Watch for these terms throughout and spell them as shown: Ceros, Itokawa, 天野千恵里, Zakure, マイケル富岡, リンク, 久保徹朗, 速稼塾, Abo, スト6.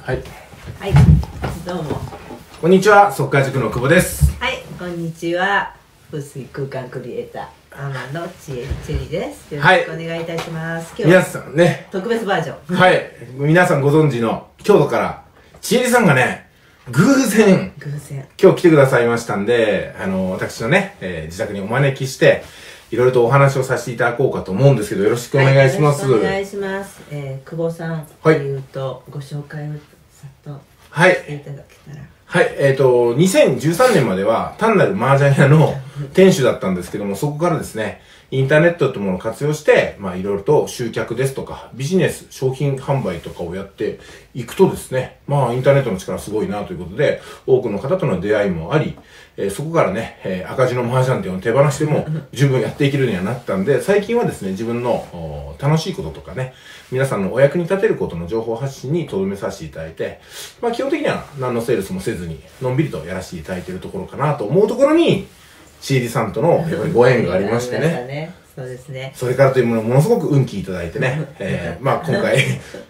はい。はい。どうも。こんにちは、速稼塾の久保です。はい、こんにちは、風水空間クリエイター天野千恵チェリです。よろしくお願いいたします。今日は皆さんね、特別バージョン。はい、皆さんご存知の京都から千恵さんがね、偶然今日来てくださいましたんで、私のね、自宅にお招きして。いろいろとお話をさせていただこうかと思うんですけど、よろしくお願いします。はい、お願いします。久保さんというと、ご紹介をさっとしていただけたら。はい、はい、2013年までは単なる麻雀屋の店主だったんですけども、そこからですね、インターネットというものを活用して、まあいろいろと集客ですとか、ビジネス、商品販売とかをやっていくとですね、まあインターネットの力すごいなということで、多くの方との出会いもあり、そこからね、赤字の麻雀店を手放しても十分やっていけるようにはなったんで、最近はですね、自分の楽しいこととかね、皆さんのお役に立てることの情報発信に留めさせていただいて、まあ基本的には何のセールスもせずに、のんびりとやらせていただいているところかなと思うところに、シーリさんとのやっぱりご縁がありましてね。そうですね。それからというもの、ものすごく運気いただいてね。まあ今回、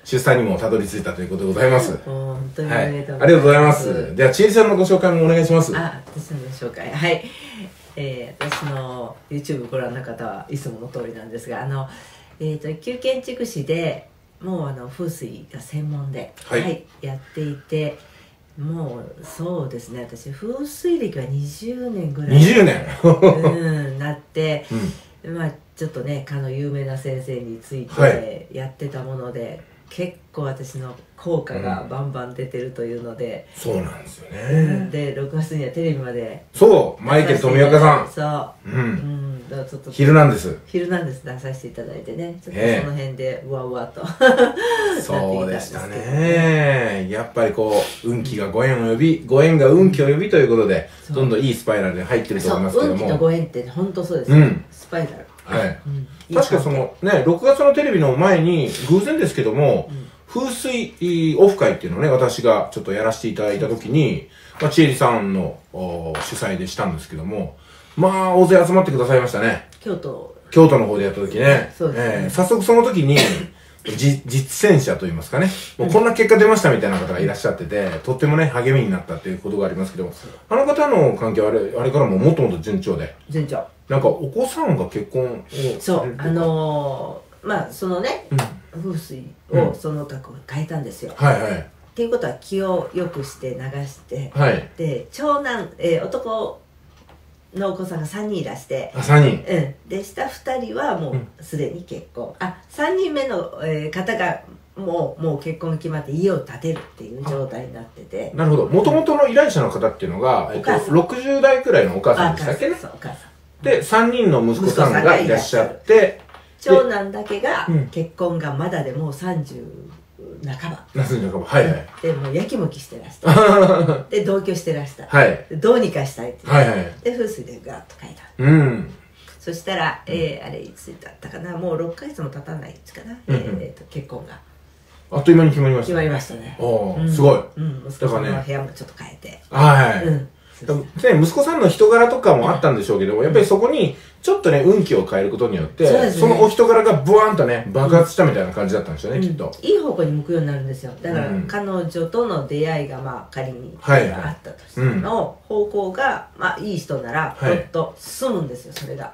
出産にもたどり着いたということでございます。本当にありがとうございます。ありがとうございます。では、千恵さんのご紹介もお願いします。あ、私のご紹介。はい。私の YouTube ご覧の方はいつもの通りなんですが、旧建築士で、もう風水が専門で、はい、やっていて、もうそうですね、私風水歴は20年ぐらい20年なって、まあちょっとね、かの有名な先生についてやってたもので、はい、結構私の効果がバンバン出てるというので、そうなんですよね。で6月にはテレビまで、そうマイケル富岡さん、そう、ちょっと昼なんです出させていただいてね、ちょっとその辺でうわうわとそうでしたね。やっぱりこう運気がご縁を呼び、ご縁が運気を呼びということで、どんどんいいスパイラルに入ってると思いますけども、運気とご縁って本当そうですね、スパイラル。はい。確かそのね、6月のテレビの前に偶然ですけども、風水オフ会っていうのをね、私がちょっとやらせていただいた時に、まあ千恵さんの主催でしたんですけども、まあ大勢集まってくださいましたね。京都の方でやった時ね。そうですね。早速その時に実践者といいますかね、もうこんな結果出ましたみたいな方がいらっしゃってて、とってもね、励みになったっていうことがありますけど、あの方の関係はあれからももっともっと順調で。順調。なんかお子さんが結婚を、そうまあそのね、風水をそのお宅を変えたんですよ。はいはい。っていうことは気をよくして流して、はい。で長男、男のお子さんが3人いらして、あ、3人、うん、で下2人はもうすでに結婚、あ、3人目の方がもう結婚決まって家を建てるっていう状態になってて。なるほど。もともとの依頼者の方っていうのが60代くらいのお母さんでしたっけね。そう、お母さんで、3人の息子さんがいらっしゃって、長男だけが、結婚がまだでもう30半ば。はいはい。で、もうやきもきしてらした。で、同居してらした。はい。どうにかしたいって。はいはい。で、風水でガーッと書いた。うん。そしたら、あれ、いつだったかな、もう6ヶ月も経たないですかな、結婚が。あっという間に決まりました。決まりましたね。ああ、すごい。うん、息子さんの部屋もちょっと変えて。はい。うん。息子さんの人柄とかもあったんでしょうけども、やっぱりそこにちょっとね、運気を変えることによって、そのお人柄がブワーンとね、爆発したみたいな感じだったんですよね、きっと。いい方向に向くようになるんですよ。だから、彼女との出会いが、まあ、仮にあったとしての方向が、まあ、いい人なら、もっと進むんですよ、それが。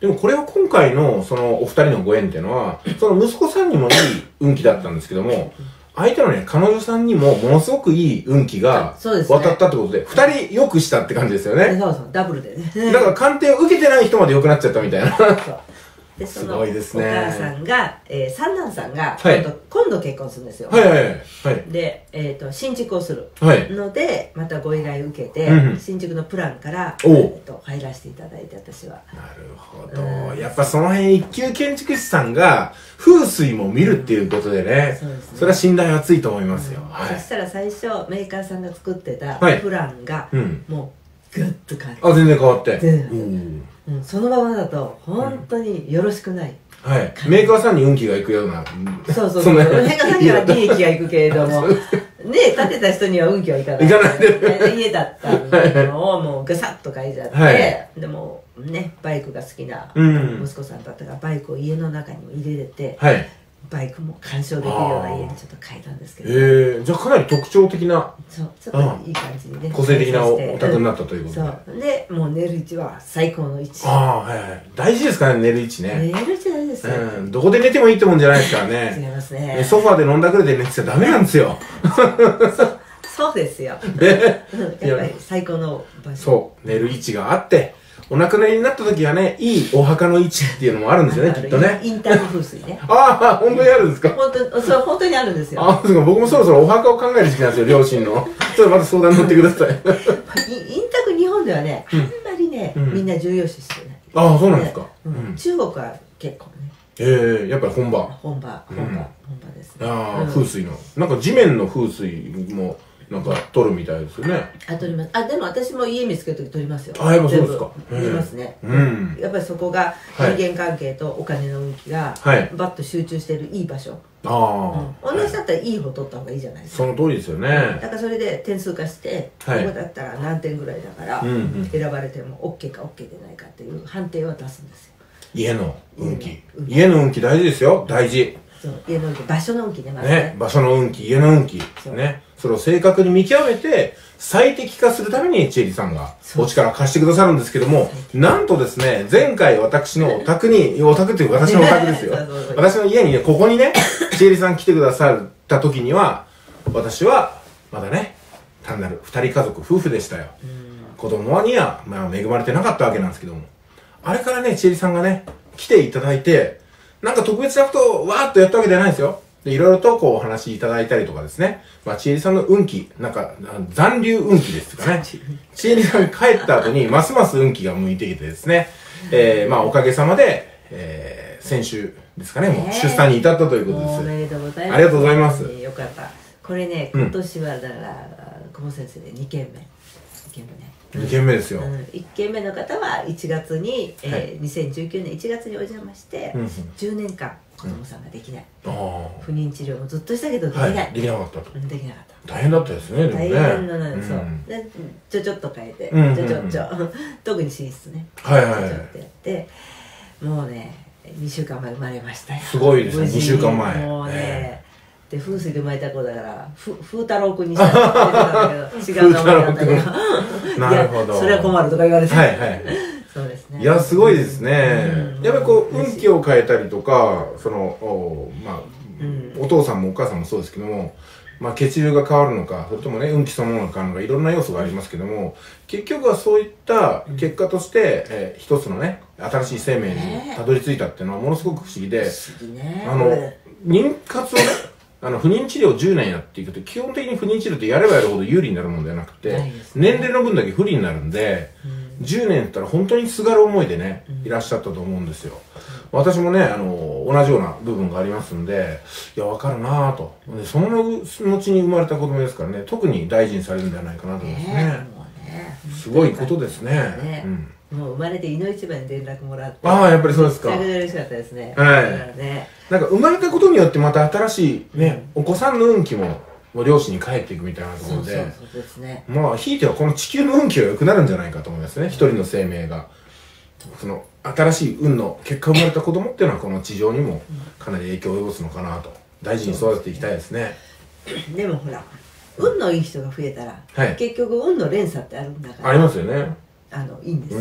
でも、これは今回の、その、お二人のご縁っていうのは、その息子さんにもいい運気だったんですけども、相手のね、彼女さんにもものすごくいい運気が渡ったってことで、二人良くしたって感じですよね。そうそう、ダブルでね。だから鑑定を受けてない人まで良くなっちゃったみたいな。で、そのお母さんが、三男さんが今度結婚するんですよ。はいはいはい。で、新築をするので、またご依頼受けて、新築のプランから入らせていただいて、私は。なるほど。やっぱその辺、一級建築士さんが風水も見るっていうことでね、それは信頼は厚いと思いますよ。そしたら最初、メーカーさんが作ってたプランが、もう、ぐっと変わって。あ、全然変わって。そのままだと本当によろしくない。はい。メーカーさんに運気がいくような。そうそうそう。メーカーさんには利益がいくけれども、ね、建てた人には運気はいかない。いかないで。家だったのをもうガサッと変えちゃって、でもね、バイクが好きな息子さんだったからバイクを家の中にも入れて、バイクも鑑賞できるような家にちょっと変えたんですけど、じゃあかなり特徴的な、そうちょっといい感じにね、個性的なお宅になったということで、そうでもう寝る位置は最高の位置、ああはいはい、大事ですからね、寝る位置ね、寝る位置大事ですね、どこで寝てもいいってもんじゃないですからね、違いますね、ソファーで飲んだくれて寝てちゃダメなんですよ、そうですよ、やっぱり最高の場所、そう寝る位置があって、お亡くなりになった時はね、いいお墓の位置っていうのもあるんですよね、きっとね。インター風水ね。ああ、本当にあるんですか。本当にあるんですよ。あ、そうですか。僕もそろそろお墓を考える時期なんですよ、両親の。ちょっとまた相談に乗ってください。インター日本ではね、あんまりね、みんな重要視してない。ああ、そうなんですか。中国は結構ね。ええ、やっぱり本場。本場ですね。ああ、風水の。なんか地面の風水も。なんか取るみたいですよね。あ、取ります。あ、でも私も家見つけるとき取りますよ。あ、やっぱそうですか。取りますね。うん。やっぱりそこが人間関係とお金の動きがバッと集中しているいい場所。ああ。同じだったらいい方取った方がいいじゃないですか。その通りですよね。だからそれで点数化して、ここだったら何点ぐらいだから選ばれても OK か OK でないかっていう判定を出すんですよ。家の運気。家の運気大事ですよ。大事。そう。家の運気、場所の運気ね。ね、場所の運気、家の運気ね。それを正確に見極めて最適化するためにチエリさんがお力を貸してくださるんですけども、なんとですね、前回私のお宅に、お宅っていうか私のお宅ですよ。私の家にね、ここにね、チエリさん来てくださった時には、私はまだね、単なる二人家族、夫婦でしたよ。子供には、まあ恵まれてなかったわけなんですけども。あれからね、チエリさんがね、来ていただいて、なんか特別なことをわーっとやったわけじゃないんですよ。で、いろいろとこうお話しいただいたりとかですね。まあ、ちえりさんの運気、なんか、残留運気ですとかね。ちえりさんが帰った後に、ますます運気が向いてきてですね。まあ、おかげさまで、先週ですかね、もう出産に至ったということです。おめでとうございます。ありがとうございます。よかった。これね、今年はだから、久保先生で2件目。2件目ですよ。1件目の方は1月に、2019年1月にお邪魔して、10年間子供さんができない、不妊治療もずっとしたけどできない、できなかったと、できなかった、大変だったですね。大変なのよ。そうで、ちょっと変えて、特に寝室ね、ちょっとやって、もうね、2週間前生まれましたよ。すごいですね、2週間前。もうね、で風水で生まれた子だから風太郎君にしたら違う名前だったけど、なるほど、それは困るとか言われて、そうですね。いや、すごいですね。やっぱりこう運気を変えたりとか、そのまあお父さんもお母さんもそうですけども、まあ血流が変わるのか、それともね運気そのものが変わるのか、いろんな要素がありますけども、結局はそういった結果として、一つのね新しい生命にたどり着いたっていうのはものすごく不思議で、妊活をね、不妊治療10年やっていくと、基本的に不妊治療ってやればやるほど有利になるものではなくて、年齢の分だけ不利になるんで、10年だったら本当にすがる思いでね、いらっしゃったと思うんですよ。私もね、同じような部分がありますんで、いや、わかるなぁと。で、その後に生まれた子供ですからね、特に大事にされるんじゃないかなと思いますね。すごいことですね。もう生まれていの一番に連絡もらって、ああ、やっぱりそうですか。めちゃくちゃ嬉しかったですね。なんか生まれたことによってまた新しいね、お子さんの運気も両親に返っていくみたいなところで、まあひいてはこの地球の運気が良くなるんじゃないかと思いますね。一人の生命がその新しい運の結果生まれた子供っていうのはこの地上にもかなり影響を及ぼすのかなと、大事に育てていきたいですね。でもほら、運のいい人が増えたら結局運の連鎖ってあるんだから、ありますよね。いいんですよ。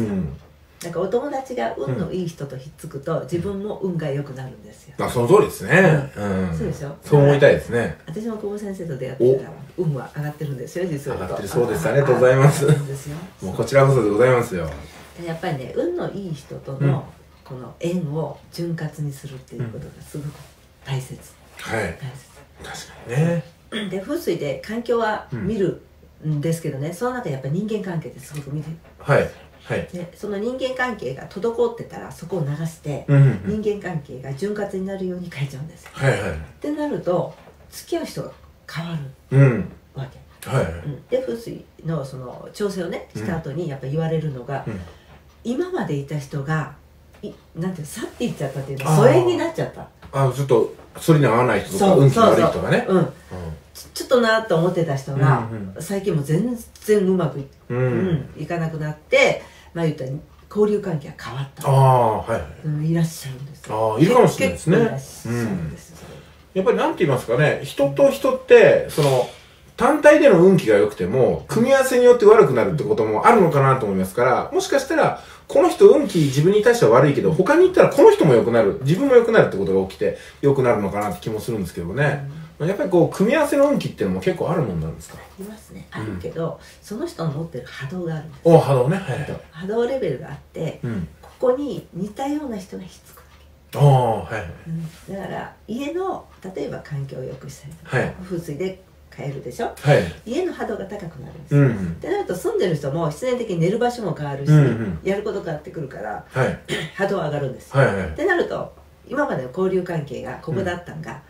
なんかお友達が運のいい人とひっつくと、自分も運が良くなるんですよ。あ、その通りですね。そうでしょ。そう思いたいですね。私も久保先生と出会ってから運は上がってるんですよ、実は。上がってるそうです。ありがとうございます。もうこちらこそでございますよ。やっぱりね、運のいい人とのこの縁を潤滑にするっていうことがすごく大切。はい、確かにね。で、風水で環境は見るんですけどね、その中でやっぱり人間関係ってすごく見てる。はいはい、でその人間関係が滞ってたら、そこを流して人間関係が潤滑になるように変えちゃうんですよ。ってなると付き合う人が変わるわけ、で風水のその調整をねした後にやっぱ言われるのが、今までいた人がなんていう、去っていっちゃったっていうの、疎遠になっちゃった、あ、ちょっとそれに合わない人とか運気悪い人がね、ちょっとなと思ってた人が最近も全然うまくいかなくなって、まあ言ったら交流関係が変わった、いらっしゃるんですよ。いるかもしれないですね。いらっしゃるんですよ。やっぱりなんて言いますかね、人と人って、その、単体での運気が良くても、組み合わせによって悪くなるってこともあるのかなと思いますから、もしかしたら、この人運気自分に対しては悪いけど、他に行ったらこの人も良くなる、自分も良くなるってことが起きて、良くなるのかなって気もするんですけどね。やっぱりこう、組み合わせの運気っていうのも結構あるもんなんですか？ありますね。あるけど、その人の持ってる波動があるんです。お、波動ね。はい。波動レベルがあって、ここに似たような人がひっつく。はい。だから、家の、例えば環境を良くしたりとか、風水で、変えるでしょ、家の波動が高くなるんですよ。ってなると住んでる人も必然的に寝る場所も変わるし、やること変わってくるから波動上がるんですよ。ってなると今までの交流関係がここだったんが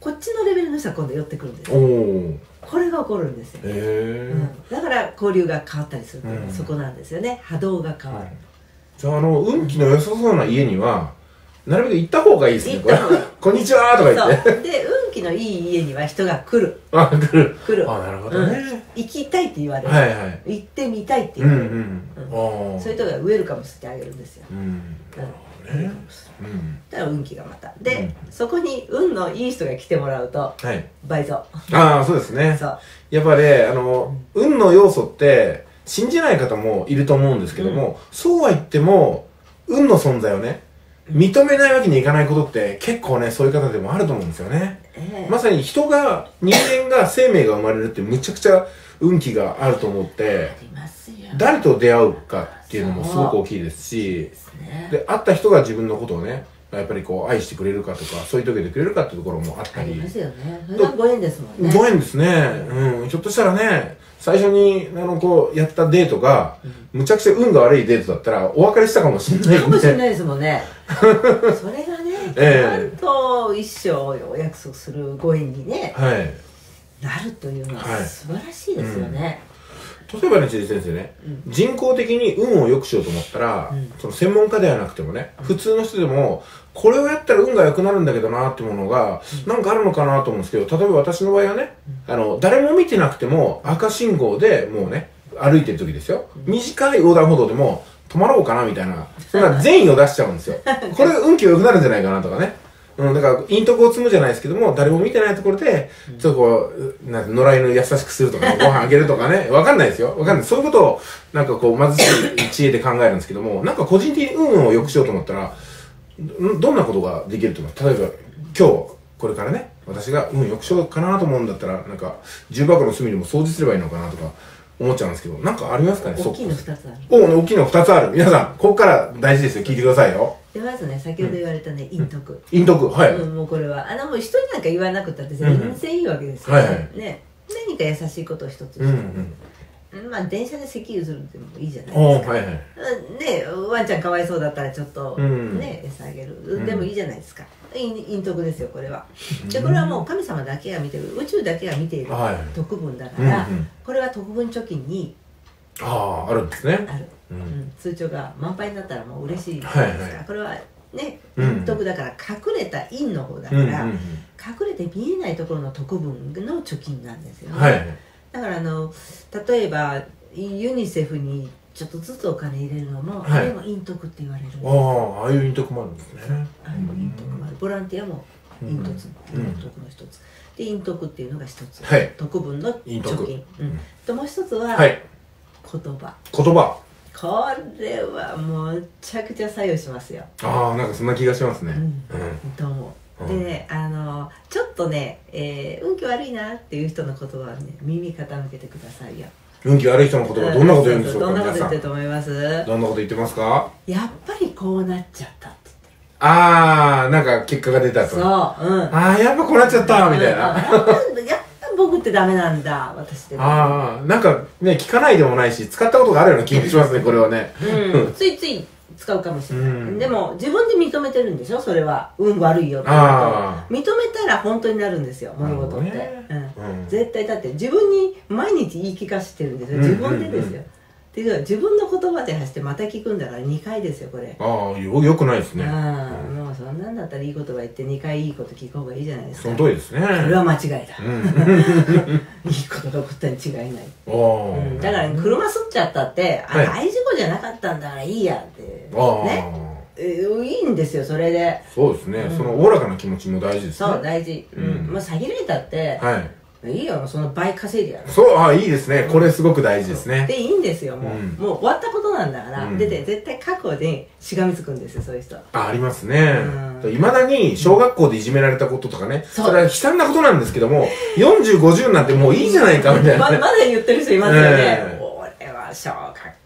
こっちのレベルの人は今度寄ってくるんですよ。これが起こるんですよ。だから交流が変わったりするのはそこなんですよね。波動が変わる。じゃあ運気の良さそうな家にはなるべく行った方がいいですね。こんにちはとか言って。で運気のいい家には人が来る。あ、来る。来る。あ、なるほどね。行きたいって言われる。行ってみたいって言われる。そういうとこがウェルカムしてあげるんですよ。なるほどね。だから運気がまた。で、そこに運のいい人が来てもらうと倍増。ああ、そうですね。やっぱね、運の要素って信じない方もいると思うんですけども、そうは言っても運の存在をね。認めないわけにいかないことって結構ね、そういう方でもあると思うんですよね。まさに人間が、生命が生まれるってむちゃくちゃ運気があると思って、誰と出会うかっていうのもすごく大きいですし、で、会った人が自分のことをね、やっぱりこう愛してくれるかとか、そういう時でくれるかっていうところもあったり。ありますよね。それがご縁ですもんね。ご縁ですね。ひょっとしたらね、最初にこうやったデートが、むちゃくちゃ運が悪いデートだったらお別れしたかもしれない。かもしれないですもんね。それがね、ちゃんと一生お約束するご縁にね、なるというのは素晴らしいですよね。例えばね、千々先生ね、人工的に運を良くしようと思ったら、その専門家ではなくてもね、普通の人でも、これをやったら運が良くなるんだけどなーってものが、なんかあるのかなと思うんですけど、例えば私の場合はね、誰も見てなくても赤信号でもうね、歩いてる時ですよ。短い横断歩道でも止まろうかなみたいな、そんな善意を出しちゃうんですよ。これ運気が良くなるんじゃないかなとかね。だから、陰徳を積むじゃないですけども、誰も見てないところで、ちょっとこう、野良犬優しくするとか、ご飯あげるとかね、わかんないですよ。わかんない。そういうことを、なんかこう、貧しい知恵で考えるんですけども、なんか個人的に運を良くしようと思ったら、どんなことができると思う？例えば、今日、これからね、私が運良くしようかなと思うんだったら、なんか、重箱の隅でも掃除すればいいのかなとか、思っちゃうんですけど、なんかありますかね？大きいの2つある。大きいの2つある。皆さん、ここから大事ですよ。聞いてくださいよ。で、まずね、先ほど言われたね、陰徳。陰徳、はい。もうこれは、もう一人なんか言わなくたって、全然いいわけですよね。何か優しいことを一つ。まあ、電車で席譲るってもいいじゃないですか。ね、ワンちゃんかわいそうだったら、ちょっと、ね、餌あげる。でもいいじゃないですか。陰徳ですよ、これは。で、これはもう神様だけが見てる、宇宙だけが見ている徳分だから、これは徳分貯金に、あるんですね。ある。通帳が満杯になったらもう嬉しいですから、これはね、陰徳だから隠れた陰の方だから、隠れて見えないところの徳分の貯金なんですよね。だから例えばユニセフにちょっとずつお金入れるのも、あれも陰徳って言われるんですよ。ああいう陰徳もあるんですね。あれも陰徳もある。ボランティアも陰徳の一つ。で陰徳っていうのが一つ。徳分の貯金。ともう一つは言葉。言葉。これはむちゃくちゃ作用しますよ。ああ、なんかそんな気がしますね。と思う。で、ちょっとね、運気悪いなっていう人の言葉はね、耳傾けてくださいよ。運気悪い人の言葉、どんなこと言うんでしょうか。どんなこと言ってると思います？どんなこと言ってますか？やっぱりこうなっちゃった。ああ、なんか結果が出たと。そう、ああ、やっぱこうなっちゃったみたいな。僕ってダメなんだ、私でも。ああ、なんかね、聞かないでもないし、使ったことがあるような気がしますね、これはね。ついつい使うかもしれない。でも、自分で認めてるんでしょ、それは。運悪いよってことを。認めたら本当になるんですよ、物事って。絶対、だって自分に毎日言い聞かせてるんですよ、自分でですよ。っていうのは、自分の言葉で走ってまた聞くんだから2回ですよ、これ。ああ、よくないですね。もうそんなんだったらいい言葉言って2回いいこと聞く方がいいじゃないですか。その通りですね。それは間違いだ。いいことが起こったに違いない。だから、車すっちゃったって、あれ、大事故じゃなかったんだからいいやって。ね。いいんですよ、それで。そうですね、そのおおらかな気持ちも大事ですね。そう、大事。まあ詐欺レーターっていいよ、その倍稼いでやる。そう、あ、いいですね、これすごく大事ですね。で、いいんですよ、もう終わったことなんだから。で、絶対過去でしがみつくんですよ、そういう人。ありますね。いまだに小学校でいじめられたこととかね、それは悲惨なことなんですけども、40、50なんてもういいじゃないかみたいな。まだ言ってる人いますよね。俺は小学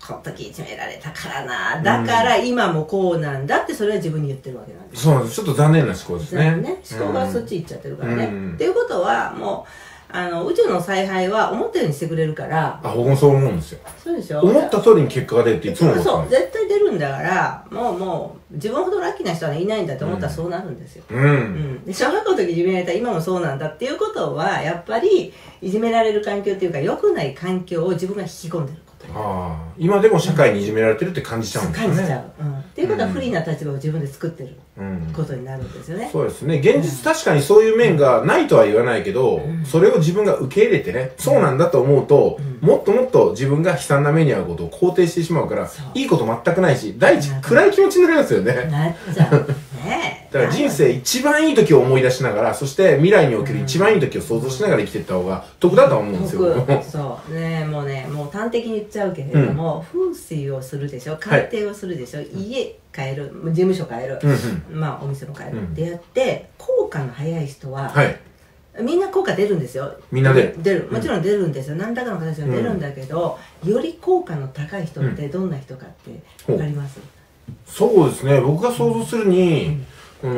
この時いじめられたからな、だから今もこうなんだって、それは自分に言ってるわけなんです。そうなんです、ちょっと残念な思考ですね。思考がそっち行っちゃってるからね。っていうことは、もう宇宙の采配は思ったようにしてくれるから。あ、僕もそう思うんですよ。そうでしょ、思った通りに結果が出るっていつも思ってます。そう、絶対出るんだから、もう自分ほどラッキーな人はいないんだと思ったらそうなるんですよ。小学校の時いじめられた、今もそうなんだっていうことは、やっぱりいじめられる環境っていうか、良くない環境を自分が引き込んでる。ああ、今でも社会にいじめられてるって感じちゃうんですね。感じちゃう。っていうことは不利な立場を自分で作ってることになるんですよね。そうですね。現実確かにそういう面がないとは言わないけど、それを自分が受け入れてね、そうなんだと思うと、もっともっと自分が悲惨な目に遭うことを肯定してしまうから、いいこと全くないし、第一暗い気持ちになりますよね。なっちゃうね。だから人生一番いい時を思い出しながら、そして未来における一番いい時を想像しながら生きていった方が得だとは思うんですよ。そうね、もうね、もう端的に言っちゃうけれども、風水をするでしょ、鑑定をするでしょ、家変える、事務所変える、まあお店も変えるってやって、効果の早い人はみんな効果出るんですよ。みんなで出る、もちろん出るんですよ、何らかの形で出るんだけど、より効果の高い人ってどんな人かってわかります？そうですね、僕が想像するに、例え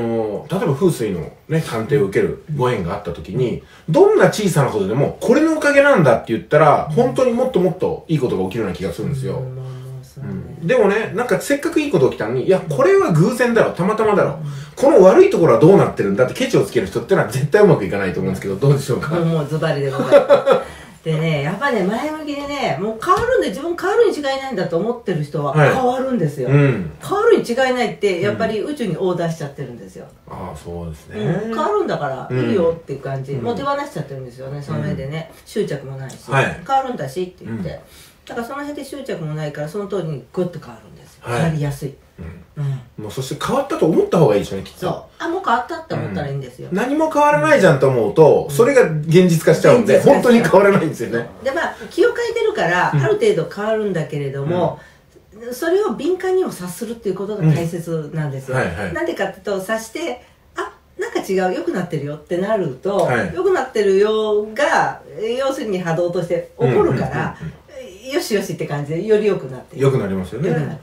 ば風水のね、鑑定を受けるご縁があった時に、どんな小さなことでも、これのおかげなんだって言ったら、本当にもっともっといいことが起きるような気がするんですよ。でもね、なんかせっかくいいこと起きたのに、いや、これは偶然だろ、たまたまだろ、この悪いところはどうなってるんだってケチをつける人ってのは絶対うまくいかないと思うんですけど、どうでしょうか。もうズバリでございます。でね、やっぱね、前向きでね、もう変わるんで、自分変わるに違いないんだと思ってる人は変わるんですよ。はい、変わるに違いないって、やっぱり宇宙にオーダーしちゃってるんですよ。ああ、そうですね、変わるんだからいいよっていう感じ、もう手放しちゃってるんですよね、その辺でね、執着もないし、変わるんだしって言って、だからその辺で執着もないから、その通りにグッと変わるんですよ。変わりやすい。もうそして変わったと思った方がいいでしょうね、きっと。そう、あ、もう変わったって思ったらいいんですよ。何も変わらないじゃんと思うと、それが現実化しちゃうんで、本当に変わらないんですよね。で、まあ気を変えてるからある程度変わるんだけれども、それを敏感にも察するっていうことが大切なんですよ。なんでかっていうと、察して、あ、なんか違う、良くなってるよってなると、良くなってるよが要するに波動として起こるから、よしよしって感じでより良くなって、良くなりますよね。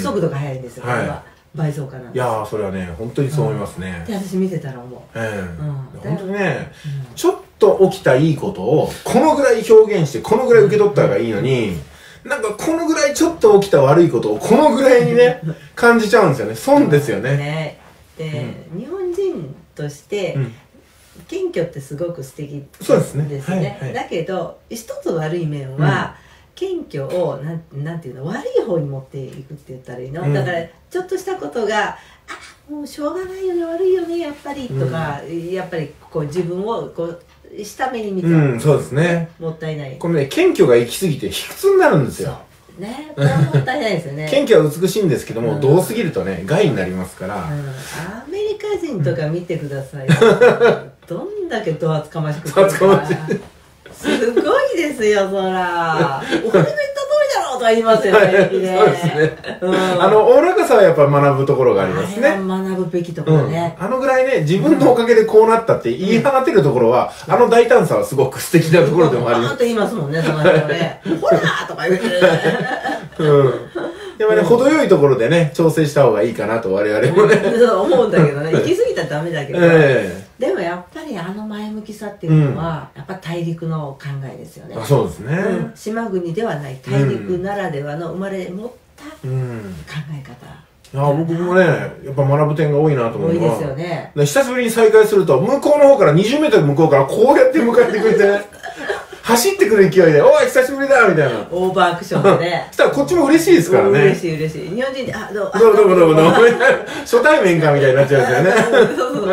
速度が速いんですよ、これは。倍増かな。いや、それはね、本当にそう思いますね。で、私見てたらもう本当にね、ちょっと起きたいいことをこのぐらい表現して、このぐらい受け取った方がいいのに、なんかこのぐらいちょっと起きた悪いことをこのぐらいにね、感じちゃうんですよね。損ですよね。で、日本人として謙虚ってすごく素敵ですね。だけど一つ悪い面は、謙虚をなんていうの、悪い方に持っていくって言ったらいいの、だからちょっとしたことが、あ、もうしょうがないよね、悪いよね、やっぱりとか、やっぱりこう自分をこう下目に見て、そうですね、もったいない。このね、謙虚が行き過ぎて卑屈になるんですよね。これはもったいないですよね。謙虚は美しいんですけども、どうすぎるとね、害になりますから。アメリカ人とか見てください、どんだけドアつかましくて、すごいですよ、そら。俺の言った通りだろうとは言いますよね。そうですね。おおらかさはやっぱり学ぶところがありますね。学ぶべきところね。あのぐらいね、自分のおかげでこうなったって言い放てるところは、あの大胆さはすごく素敵なところでもあります。バーンと言いますもんね、その人ね。ほらーとか言ってる。でもね、程よいところでね、調整した方がいいかなと我々もね。そう思うんだけどね、行き過ぎたらダメだけど。でもやっぱりあの前向きさっていうのは、やっぱ大陸の考えですよね。あ、そうですね、島国ではない大陸ならではの生まれ持った考え方。僕もね、やっぱ学ぶ点が多いなと思うのは、多いですよね。久しぶりに再会すると、向こうの方から 20m 向こうからこうやって迎えてくれてね、走ってくる勢いで「おい、久しぶりだ」みたいなオーバーアクションでね、そしたらこっちも嬉しいですからね。嬉しい嬉しい。日本人で「あ、どうどうどうどうどう」初対面かみたいになっちゃうんですよね。そうそう。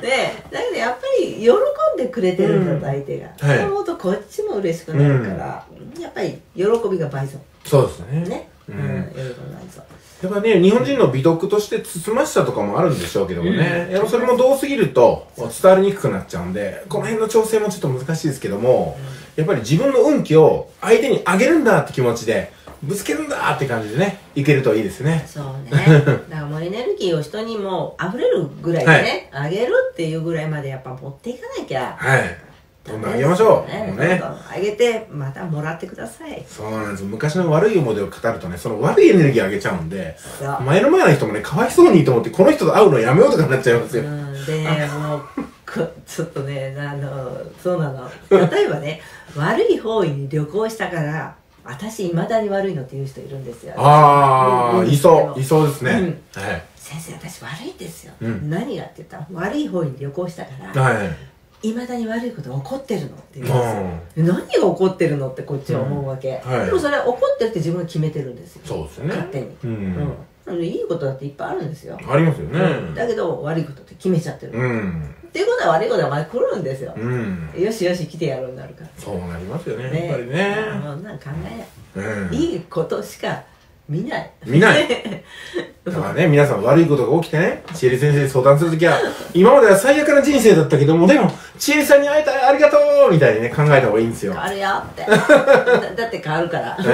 で、だけどやっぱり喜んでくれてるんだ、相手が。そう思うとこっちも嬉しくなるから、やっぱり喜びが倍増。そうですね。ね、喜びが倍増。やっぱね、日本人の美徳としてつつましさとかもあるんでしょうけどもね、やっぱそれもどうすぎると伝わりにくくなっちゃうんで、この辺の調整もちょっと難しいですけども、やっぱり自分の運気を相手にあげるんだって気持ちでぶつけるんだって感じでね、いけるといいですね。そうねだからもうエネルギーを人にもう溢れるぐらいでね、はい、あげるっていうぐらいまでやっぱ持っていかなきゃ。はい、どんどんあげましょう。もうね、あげてまたもらってください。そうなんです。昔の悪い思い出を語るとね、その悪いエネルギーあげちゃうんで、前の前の人もね、かわいそうにと思ってこの人と会うのやめようとかなっちゃいますよ。でね、もうちょっとね、そうなの。例えばね、悪い方位に旅行したから、私いまだに悪いのって言う人いるんですよ。ああ、いそう、いそうですね。はい。先生、私悪いですよ。何がって言ったら、悪い方位に旅行したから。はい。いまだに悪いことが起こってるのって言います、うん、何が起こってるのってこっちは思うわけ、うん、はい、でもそれは怒ってるって自分が決めてるんですよ。そうですね、勝手に、うんうん、いいことだっていっぱいあるんですよ。ありますよね、うん、だけど悪いことって決めちゃってる、うん、っていうことは悪いことはまだ来るんですよ、うん、よしよし来てやろうになるから。そうなりますよね、やっぱりね。そんなん考えない、うん、いいことしか見ない見ないだからね、皆さん悪いことが起きてね、千恵里先生に相談するときは、今までは最悪な人生だったけども、でも千恵里さんに会えたありがとうみたいにね、考えた方がいいんですよ。変わるよってだって変わるから、うん、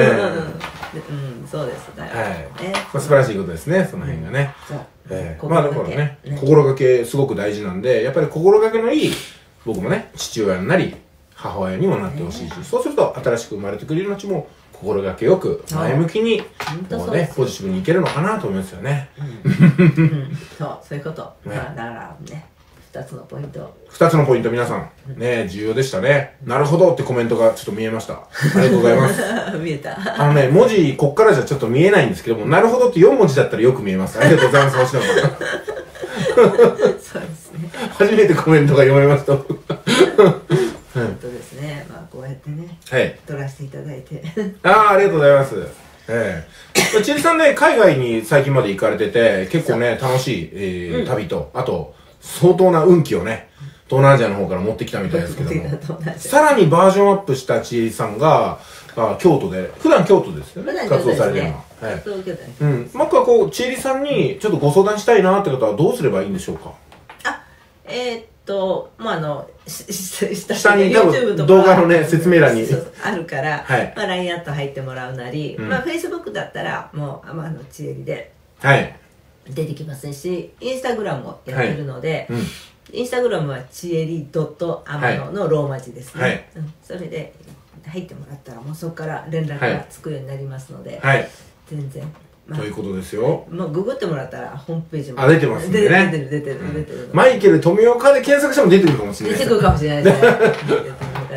そうです。だからね、素晴らしいことですね、その辺がね。まあだからね、心がけすごく大事なんで、やっぱり心がけのいい、僕もね、父親になり母親にもなってほしいし、そうすると新しく生まれてくれるのちも心がけよく前向きにこうね、ポジティブにいけるのかなと思いますよね。そう、そういうこと。だからね、2つのポイント、2つのポイント皆さんね、重要でしたね。なるほどってコメントがちょっと見えました。ありがとうございます。見えた。ね、文字こっからじゃちょっと見えないんですけども、なるほどって4文字だったらよく見えます。ありがとうございます。星野さん、そうですね、初めてコメントが読めました。本当ですね。まあこうやってね、はい、撮らせていただいてありがとうございます。千恵里さんね、海外に最近まで行かれてて、結構ね、楽しい、旅と、あと相当な運気をね、東南アジアの方から持ってきたみたいですけども、さらにバージョンアップした千恵里さんが、京都で、普段京都ですよね、活動されてるのは。僕はこう千恵里さんにちょっとご相談したいなって方はどうすればいいんでしょうか。まあ下に多分動画のね、説明欄にあるから、 LINE アット入ってもらうなり、Facebook だったらもう「ちえり」で出てきますし、インスタグラムもやってるので、インスタグラムは「ちえり .amano」のローマ字ですね。それで入ってもらったら、もうそこから連絡がつくようになりますので、全然。ということですよ。まあググってもらったらホームページも出てますんでね。出てる。マイケル富岡で検索しても出てくるかもしれない。出てくるかもしれないですね。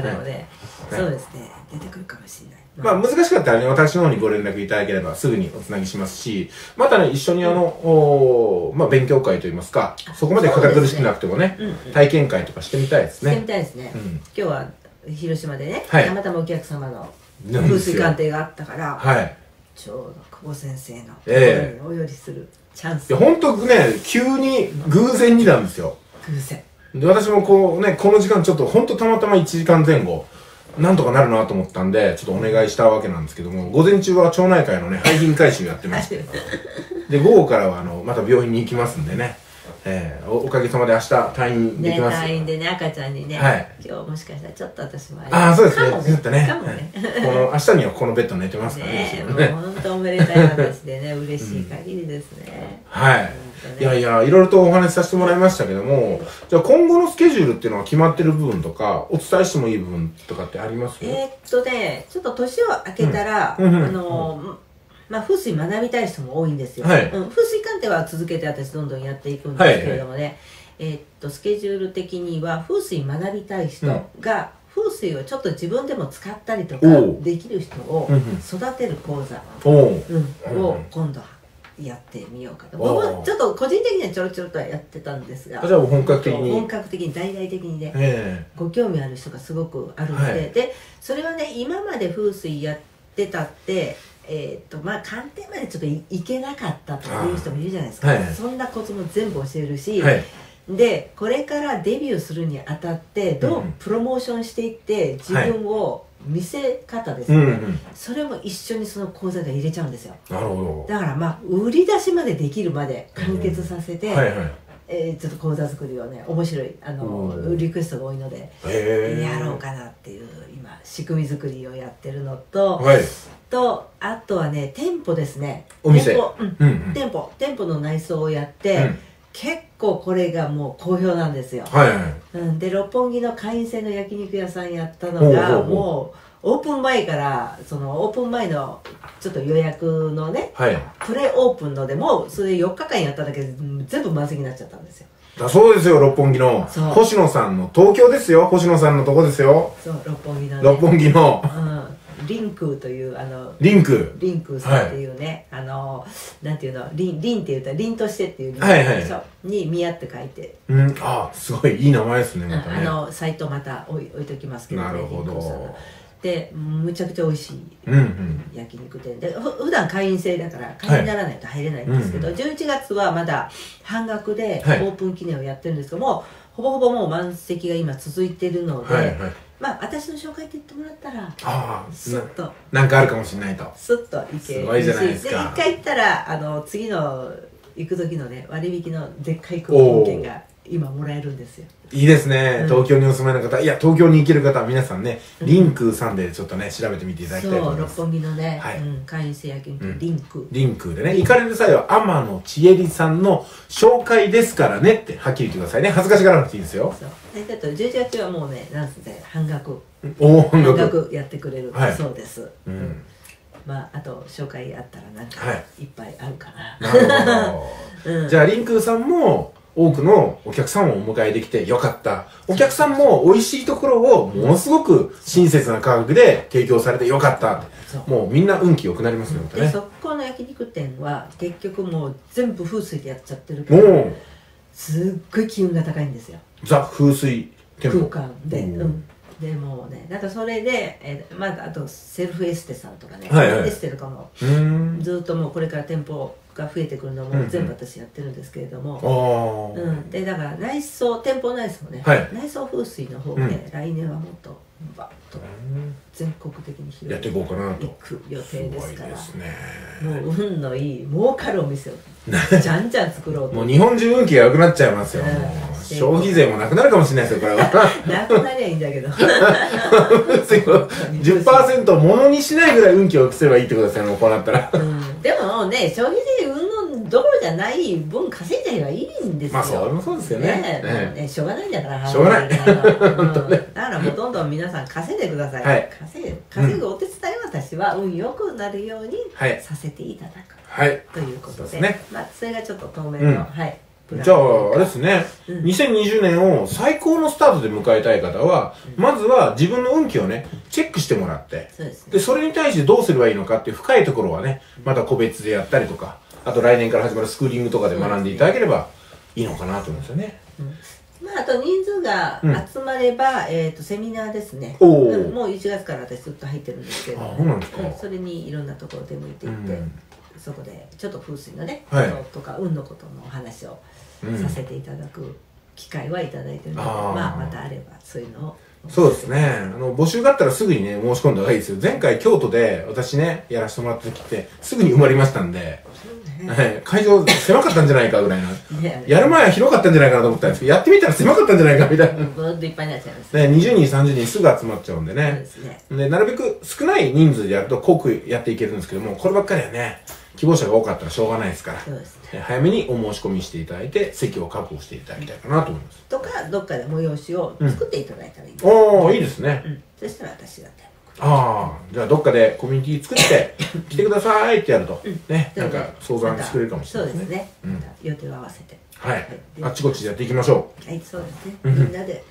なので、そうですね。出てくるかもしれない。まあ難しかったらね、私の方にご連絡いただければすぐにおつなぎしますし、またね、一緒にまあ勉強会といいますか、そこまで堅苦しくなくてもね、体験会とかしてみたいですね。してみたいですね。今日は広島でね、たまたまお客様の風水鑑定があったから。はい。ちょうど久保先生のお寄りするチャンス、本当ね、急に偶然になんですよ。偶然で、私もこうね、この時間ちょっと本当たまたま1時間前後なんとかなるなと思ったんで、ちょっとお願いしたわけなんですけども、午前中は町内会のね、廃品回収やってましてで、午後からはまた病院に行きますんでね、おかげさまで明日退院できます。退院でね、赤ちゃんにね、今日もしかしたらちょっと私もそうですね、ずっとね、この明日にはこのベッド寝てますからね。もう本当おめでたい話でね、嬉しい限りですね。いやいや、いろいろとお話しさせてもらいましたけども、じゃあ今後のスケジュールっていうのは決まってる部分とか、お伝えしてもいい部分とかってありますか？ね、ちょっと年を明けたらまあ風水学びたい人も多いんですよ。風水鑑定は続けて私どんどんやっていくんですけれどもね、スケジュール的には風水学びたい人が風水をちょっと自分でも使ったりとかできる人を育てる講座を今度やってみようかと。僕はちょっと個人的にはちょろちょろとはやってたんですが、じゃあ本格的に大々的にね、ご興味ある人がすごくあるので、でそれはね、今まで風水やってたってまあ鑑定までちょっといけなかったという人もいるじゃないですか。そんなコツも全部教えるし、でこれからデビューするにあたってどうプロモーションしていって自分を見せ方ですね、はい、それも一緒にその講座で入れちゃうんですよ。なるほど。だからまあ売り出しまでできるまで完結させて、はいはい、ちょっと講座作りをね、面白いリクエストが多いのでやろうかなっていう今仕組み作りをやってるのと、はい、とあとはね店舗ですね。お店店舗の内装をやって、うん、結構これがもう好評なんですよ。はい、うん、で六本木の会員制の焼肉屋さんやったのがもうオープン前からそのオープン前のちょっと予約のね、はい、プレオープンのでもうそれ4日間やっただけで全部満席になっちゃったんですよ。だそうですよ。六本木の星野さんの東京ですよ。星野さんのとこですよ。そう六本木の、ね、六本木の、うん、リンクというリンクさんっていうね、はい、なんていうのリンって言ったら凛としてっていうリンクでしょに宮って書いて、うん、あすごいいい名前ですね。またねサイトまた置いときますけど、ね、なるほど。でむちゃくちゃ美味しい焼肉店で、普段会員制だから会員にならないと入れないんですけど、11月はまだ半額でオープン記念をやってるんですけども、ほぼほぼもう満席が今続いてるので、まあ私の紹介って言ってもらったらスッとなんかあるかもしれないとスッと行けるし、で1回行ったら次の行く時のね割引のでっかいクーポン券が今もらえるんですよ。いいですね、うん、東京にお住まいの方、いや東京に行ける方は皆さんね、うん、リンクさんでちょっとね調べてみていただきたいと思います。そう六本木のね、はい、うん、会員制焼肉、うん、リンクでね行かれる際は天野千恵里さんの紹介ですからねってはっきり言ってくださいね。恥ずかしがらなくていいですよ。そうでちょっと11月はもうねなんせ半額半額やってくれる、はい、そうです。うん、まああと紹介あったらなんかいっぱいあるかな、はい、なるほど、うん、じゃあリンクさんも多くのお客さんをお迎えできてよかった。お客さんも美味しいところをものすごく親切な価格で提供されてよかった。もうみんな運気良くなりますね。で、そこの焼肉店は結局もう全部風水でやっちゃってるから、すっごい機運が高いんですよ。ザ・風水店舗。空間で。うん。でもね、なんかそれで、まだあとセルフエステさんとかね、エステとかも、ずっともうこれから店舗が増えてくるのも全部私やってるんですけれども、でだから内装店舗内装ね、はい、内装風水の方で、うん、来年はもっとバッと全国的に広げていく予定ですから、もう運のいい儲かるお店をじゃんじゃん作ろうと。もう日本中運気が良くなっちゃいますよ、消費税もなくなるかもしれないですよこれは。なくなりゃいいんだけど10% ものにしないぐらい運気を良くすればいいってことですよねこうなったら、うん、でもね消費税運のどころじゃない分稼いだ方がいいんですよ。まあそれもそうですよね。しょうがないんだからしょうがないだからもうどんどん皆さん稼いでください、はい、稼ぐお手伝いは私は運良くなるようにさせていただく、はい、ということで、ね、まあそれがちょっと当面の、うん、はい。じゃあ、あれですね、うん、2020年を最高のスタートで迎えたい方は、うん、まずは自分の運気をね、チェックしてもらって、そうですね、で、それに対してどうすればいいのかっていう深いところはね、また個別でやったりとか、あと来年から始まるスクーリングとかで学んでいただければいいのかなと思うんですよね。うん、まあ、あと人数が集まれば、セミナーですね。もう1月から私ずっと入ってるんですけど、それにいろんなところ出向いていって、うん、そこでちょっと風水のね、はい、こととか運のことのお話をさせていただく機会はいただいてるので、まあまたあればそういうのを。そうですね、募集があったらすぐにね申し込んだ方がいいですよ。前回京都で私ねやらせてもらった時ってすぐに埋まりましたんで、はい、会場狭かったんじゃないかぐらいなやる前は広かったんじゃないかなと思ったんですけど、やってみたら狭かったんじゃないかみたいな、ぐっといっぱいになっちゃいますね。20人30人すぐ集まっちゃうんでね、でなるべく少ない人数でやると濃くやっていけるんですけども、こればっかりはね希望者が多かったらしょうがないですから、そうですね、早めにお申し込みしていただいて席を確保していただきたいかなと思います。とかどっかで催しを作っていただいたらいいです、うん、おおいいですね、うん、そしたら私が手を置く。ああ、じゃあどっかでコミュニティ作って来てくださいってやるとね、なんか相談してくれるかもしれないですね。そうですね、予定を合わせて、はい、あっちこっちでやっていきましょう。はい、そうですね、みんなで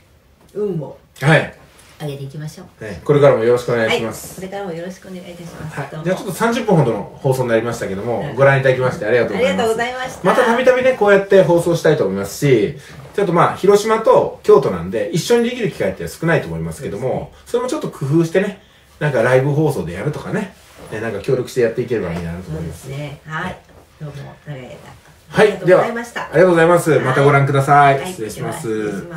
運をはい上げていきましょう。これからもよろしくお願いします。これからもよろしくお願いいたします。じゃあちょっと30分ほどの放送になりましたけども、ご覧いただきましてありがとうございます。ありがとうございました。またたびたびねこうやって放送したいと思いますし、ちょっとまあ広島と京都なんで一緒にできる機会って少ないと思いますけども、それもちょっと工夫してね、なんかライブ放送でやるとかね、なんか協力してやっていければいいなと思います。そうですね。はい。どうも。はい、ではありがとうございました。ありがとうございます。またご覧ください。失礼します。